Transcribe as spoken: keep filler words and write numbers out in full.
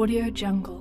Audiojungle.